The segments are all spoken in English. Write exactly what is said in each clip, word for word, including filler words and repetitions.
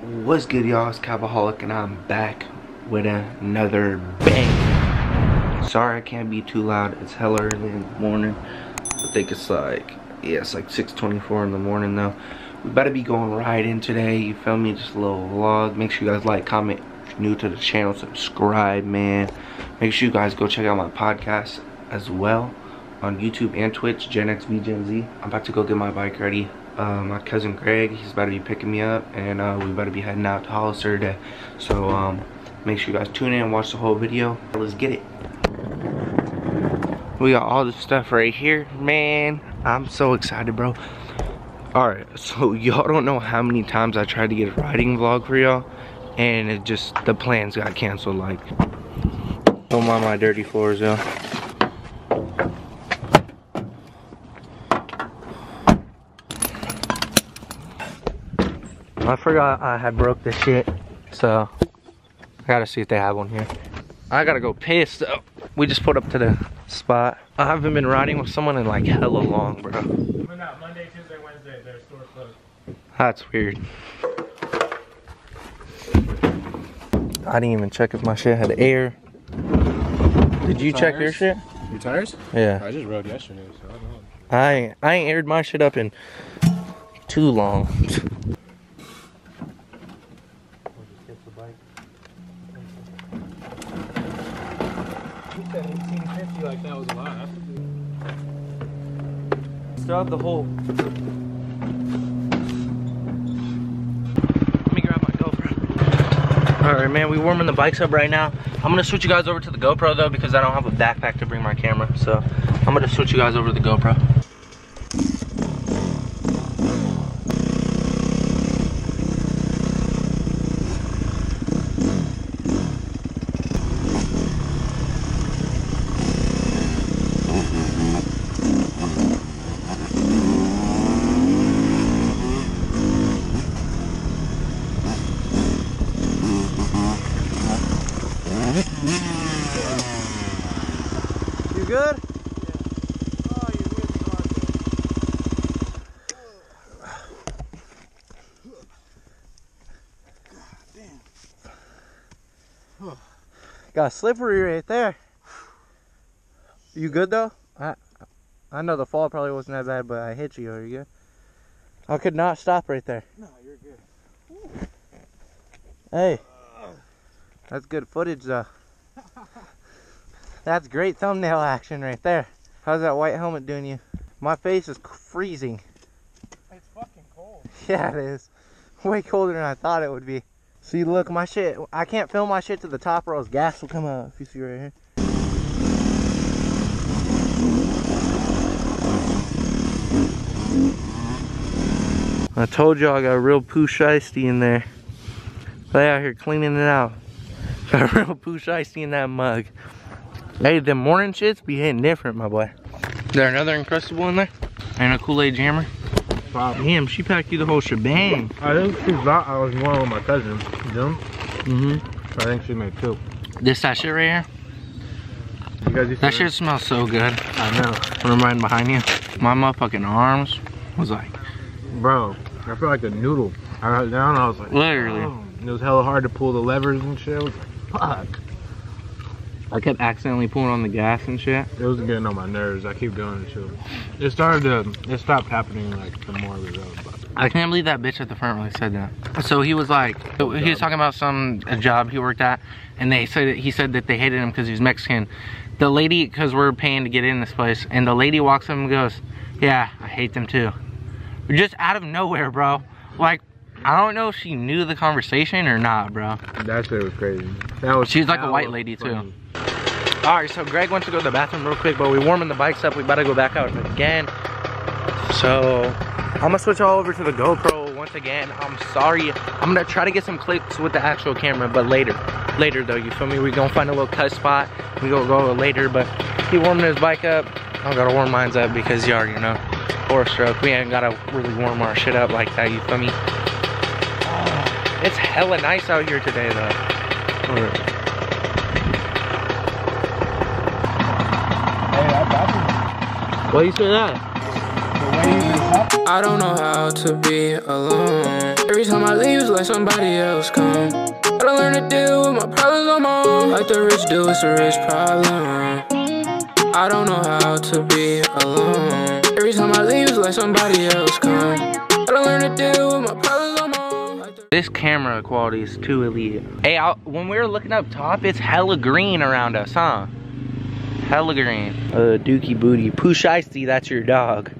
What's good, y'all? It's Capaholic, and I'm back with another bang. Sorry I can't be too loud. It's hella early in the morning. I think it's like, yeah, it's like six twenty-four in the morning, though. We better be going right in today. You feel me? Just a little vlog. Make sure you guys like, comment. If you're new to the channel, subscribe, man. Make sure you guys go check out my podcast as well on YouTube and Twitch, Gen X V Gen Z. I'm about to go get my bike ready. Uh, my cousin Greg, he's about to be picking me up, and uh, we better be heading out to Hollister today. So um, make sure you guys tune in and watch the whole video. Let's get it. We got all this stuff right here, man. I'm so excited, bro. All right, so y'all don't know how many times I tried to get a riding vlog for y'all, and it just, the plans got canceled. Like, don't mind my dirty floors, y'all. I forgot I had broke this shit, so I gotta see if they have one here. I gotta go piss though. We just pulled up to the spot. I haven't been riding with someone in like hella long, bro. We're not. Monday, Tuesday, Wednesday, their store closed. That's weird. I didn't even check if my shit had air. Did you check your shit? Your tires? Yeah. I just rode yesterday, so I don't know. I ain't, I ain't aired my shit up in too long. eighteen fifty, like that was a lot. Still have the hole. Let me grab my GoPro. Alright, man, we're warming the bikes up right now. I'm gonna switch you guys over to the GoPro though, because I don't have a backpack to bring my camera. So I'm gonna switch you guys over to the GoPro. Good? Yeah. Oh, you're with me. God damn. Oh. Got slippery right there. You good though? I I know the fall probably wasn't that bad, but I hit you. Are you good? I could not stop right there. No, you're good. Ooh. Hey. Uh. That's good footage though. That's great thumbnail action right there. How's that white helmet doing you? My face is freezing. It's fucking cold. Yeah, it is. Way colder than I thought it would be. See, look, my shit. I can't film my shit to the top or else gas will come out if you see right here. I told y'all I got real poo shiesty in there. They out here cleaning it out. Got real poo shiesty in that mug. Hey, the morning shits be hitting different, my boy. Is there another Incrustable in there? And a Kool-Aid jammer? Wow. Damn, she packed you the whole shebang. I think she thought I was going with my cousin. You know? Mm-hmm. I think she made two. This, that shit right here? You guys that, that shit smells so good. I know. When I'm riding behind you, my motherfucking arms was like... Bro, I feel like a noodle. I got down and I was like... Literally. Oh. It was hella hard to pull the levers and shit. I was like, fuck. I kept accidentally pulling on the gas and shit. It was getting on my nerves. I keep doing it too. It started to, it stopped happening like the more we rode. But I can't believe that bitch at the front really said that. So he was like, he was talking about some a job he worked at, and they said he said that they hated him because he was Mexican. The lady, because we're paying to get in this place, and the lady walks up and goes, "Yeah, I hate them too." Just out of nowhere, bro. Like, I don't know if she knew the conversation or not, bro. That shit was crazy. That was. She's like a white lady too. Alright, so Greg went to go to the bathroom real quick, but we're warming the bikes up. We better go back out again. So, I'm gonna switch all over to the GoPro once again. I'm sorry. I'm gonna try to get some clips with the actual camera, but later. Later though, you feel me? We're gonna find a little cut spot. We're gonna go later, but he warming his bike up. I gotta warm mine up because you already know. Four stroke. We ain't gotta really warm our shit up like that, you feel me? Uh, it's hella nice out here today though. Alright. Why you say that? I don't know how to be alone. Every time I leave, it's like somebody else come. Gotta learn to deal with my problems on my own. Like the rich do, it's a rich problem. I don't know how to be alone. Every time I leave, it's like somebody else come. Gotta learn to deal with my problems on my own. Like the this camera quality is too elite. Hey, I'll, when we were looking up top, it's hella green around us, huh? Hella green. Uh, Dookie Booty. Pooh Shiesty, that's your dog.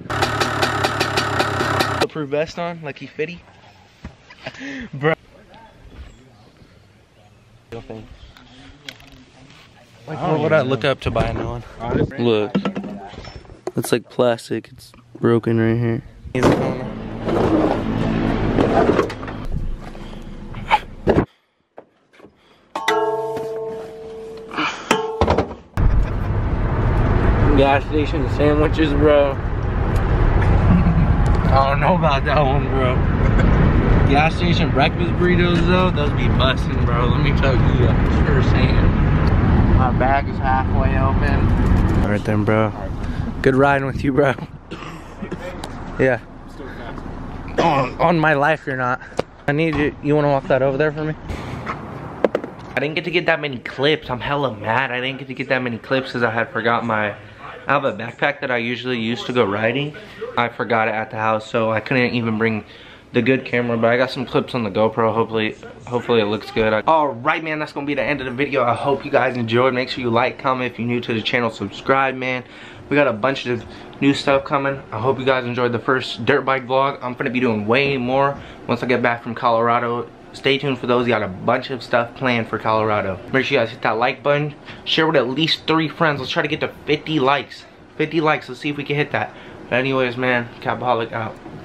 Bulletproof vest on, like he fitty. Bro. Like, what would I look up to buy another one? Look. It's like plastic. It's broken right here. Gas station sandwiches, bro. I don't know about that one, bro. Gas station breakfast burritos, though, those be bustin', bro. Let me tell you, I'm sure saying. My bag is halfway open. All right then, bro. Good riding with you, bro. Yeah. On, on my life, you're not. I need you. You want to walk that over there for me? I didn't get to get that many clips. I'm hella mad. I didn't get to get that many clips because I had forgot my... I have a backpack that I usually use to go riding. I forgot it at the house, so I couldn't even bring the good camera, but I got some clips on the GoPro. Hopefully, hopefully it looks good. All right, man, that's gonna be the end of the video. I hope you guys enjoyed. Make sure you like, comment. If you're new to the channel, subscribe, man. We got a bunch of new stuff coming. I hope you guys enjoyed the first dirt bike vlog. I'm gonna be doing way more once I get back from Colorado. Stay tuned for those. We got a bunch of stuff planned for Colorado. Make sure you guys hit that like button. Share with at least three friends. Let's try to get to fifty likes. fifty likes. Let's see if we can hit that. But anyways, man, Capaholic out.